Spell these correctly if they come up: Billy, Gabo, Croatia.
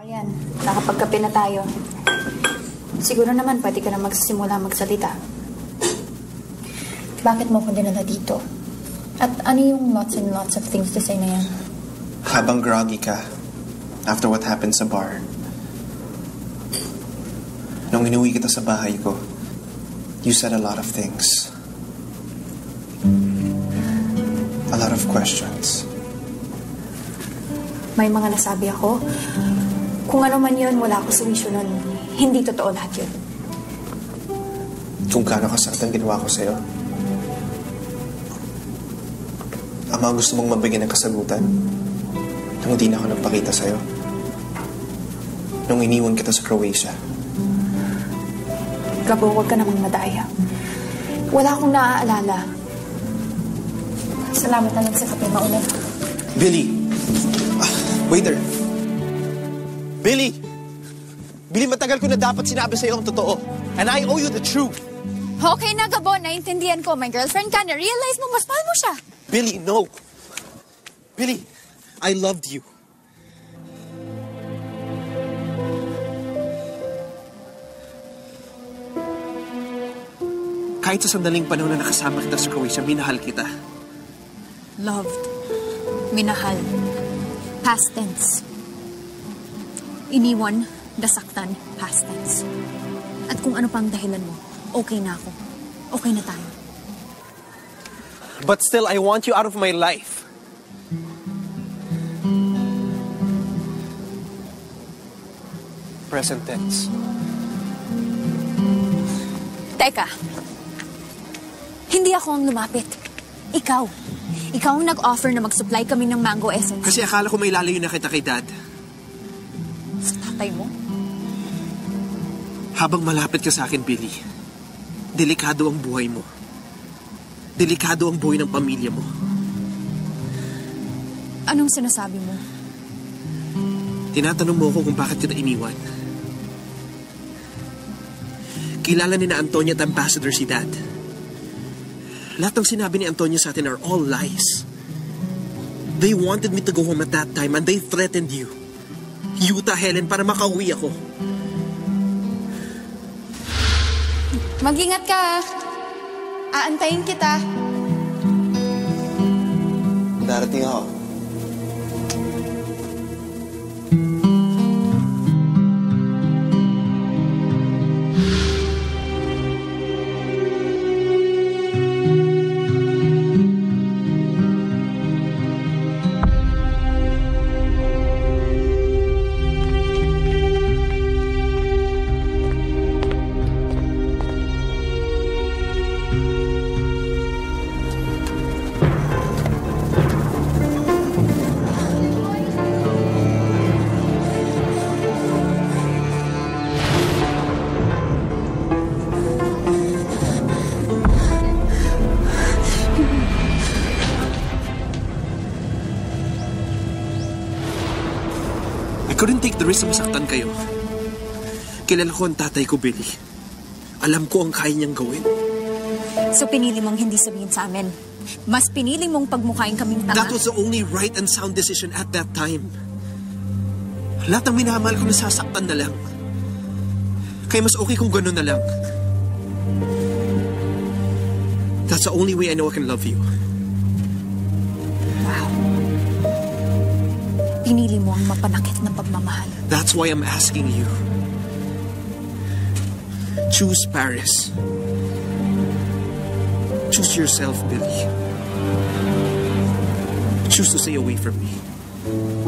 Ayan, nakapagkape na tayo. Siguro naman pwede ka na magsisimula magsalita. Bakit mo ko dinala dito? At ano yung lots and lots of things to say na yan? Habang groggy ka, after what happened sa bar, nung inuwi kita sa bahay ko, you said a lot of things. A lot of questions. May mga nasabi ako. Kung ano man yun, wala ako sa wisyo nun. Hindi totoo lahat yun. Kung gaano kasaktan ginawa ko sa'yo, ang mga gusto mong mabigyan ng kasagutan, nang hindi na ako nagpakita sa'yo, nung iniwan kita sa Croatia. Gabo, huwag ka namang madaya. Wala akong naaalala. Salamat na lang sa kape, mauna. Billy! Waiter! Billy! Billy, matagal ko na dapat sinabi sa'yo ang totoo. And I owe you the truth. Okay na, Gabo. Naintindihan ko. My girlfriend ka. Na-realize mo, mas mahal mo siya. Billy, no. Billy, I loved you. Kahit sa sandaling panahon na nakasama kita sa Croatia, minahal kita. Loved. Minahal. Past tense. Iniwan, nasaktan, past tense. At kung ano pang dahilan mo, okay na ako. Okay na tayo. But still, I want you out of my life. Present tense. Teka. Hindi ako ang lumapit. Ikaw. Ikaw ang nag-offer na mag-supply kami ng mango essence. Kasi akala ko may lalayo na kita kay Dad. Sa tatay mo? Habang malapit ka sa akin, Billy, delikado ang buhay mo. Delikado ang buhay ng pamilya mo. Anong sinasabi mo? Tinatanong mo ako kung bakit kita iniwan. Kilala ni na Antonia at Ambassador si Dad. Lahat ng sinabi ni Antonio sa atin are all lies. They wanted me to go home at that time and they threatened you. Yuta, Helen, para makauwi ako. Mag-ingat ka. Aantayin kita. Darating ako. Couldn't take the risk na masaktan kayo. Kilala ko ang tatay ko, Billy. Alam ko ang kaya niyang gawin. So pinili mong hindi sabihin sa amin. Mas pinili mong pagmukhain kaming tanga. That was the only right and sound decision at that time. Lahat ng minamahal ko nasasaktan na lang. Kaya mas okay kung gano'n na lang. That's the only way I know I can love you. Pinili mo ang mapanakit ng pagmamahal. That's why I'm asking you. Choose Paris. Choose yourself, Billy. Choose to stay away from me.